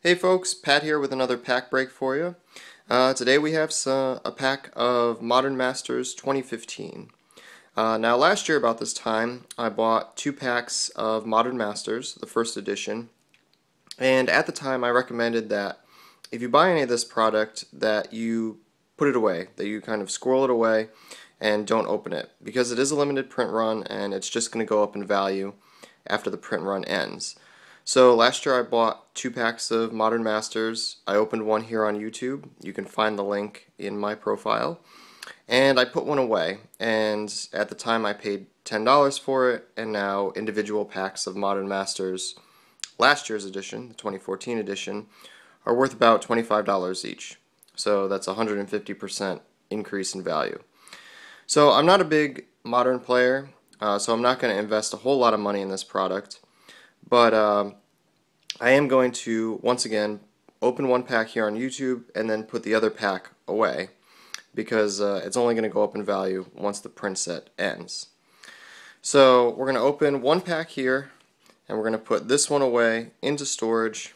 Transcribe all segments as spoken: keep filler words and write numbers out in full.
Hey folks, Pat here with another pack break for you. Uh, today we have some, a pack of Modern Masters twenty fifteen. Uh, now last year about this time I bought two packs of Modern Masters, the first edition, and at the time I recommended that if you buy any of this product that you put it away, that you kind of squirrel it away and don't open it, because it is a limited print run and it's just going to go up in value after the print run ends. So last year I bought two packs of Modern Masters. I opened one here on YouTube. You can find the link in my profile. And I put one away. And at the time I paid ten dollars for it. And now individual packs of Modern Masters, last year's edition, the twenty fourteen edition, are worth about twenty-five dollars each. So that's a one hundred fifty percent increase in value. So I'm not a big Modern player, uh, so I'm not going to invest a whole lot of money in this product. But um, I am going to, once again, open one pack here on YouTube and then put the other pack away, because uh, it's only going to go up in value once the print set ends. So we're going to open one pack here, and we're going to put this one away into storage,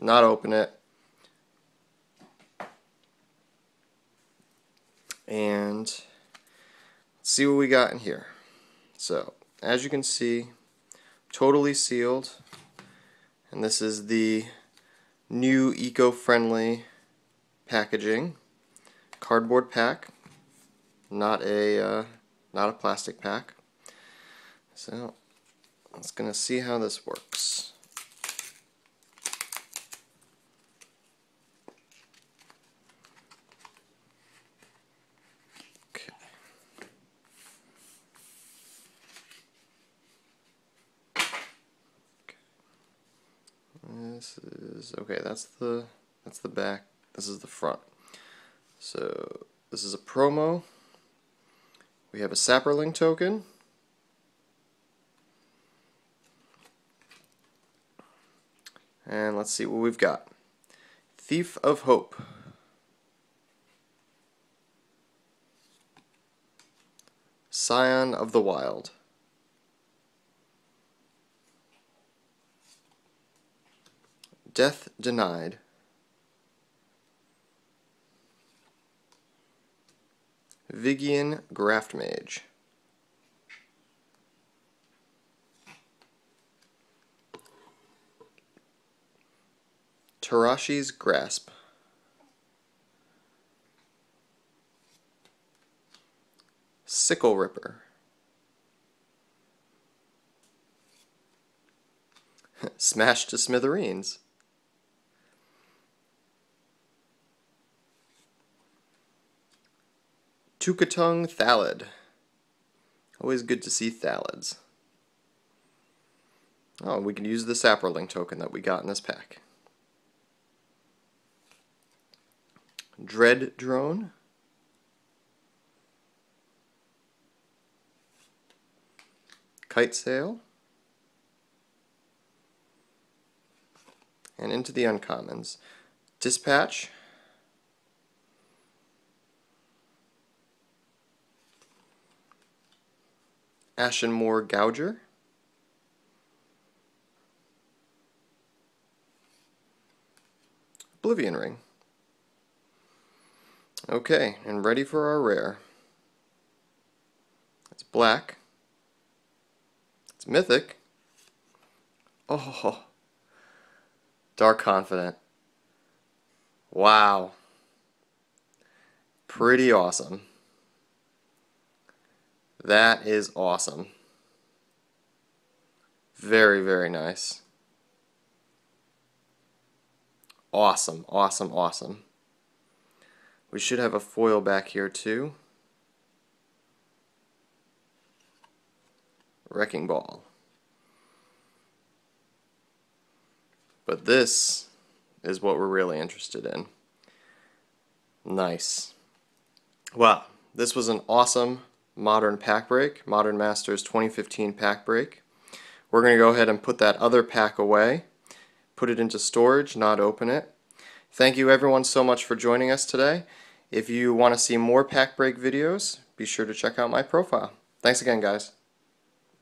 not open it. And let's see what we got in here. So, as you can see, totally sealed, and this is the new eco-friendly packaging, cardboard pack, not a uh, not a plastic pack. So let's gonna see how this works. This is okay. That's the that's the back. This is the front. So this is a promo. We have a Saproling token. And let's see what we've got. Thief of Hope. Scion of the Wild. Death Denied, Vigian Graft Mage, Tarashi's Grasp, Sickle Ripper, Smash to Smithereens, Tukatung Thalad. Always good to see Thalads. Oh, we can use the Saproling token that we got in this pack. Dread Drone. Kite Sail. And into the uncommons. Dispatch. Ashen Moor Gouger, Oblivion Ring. Okay, and ready for our rare. It's black. It's mythic. Oh, Dark Confidant. Wow. Pretty awesome. That is awesome. Very, very nice. Awesome, awesome, awesome. We should have a foil back here too. Wrecking Ball. But this is what we're really interested in. Nice. Well, this was an awesome Modern pack break, Modern Masters twenty fifteen pack break. We're going to go ahead and put that other pack away, put it into storage, not open it. Thank you everyone so much for joining us today. If you want to see more pack break videos, be sure to check out my profile. Thanks again, guys.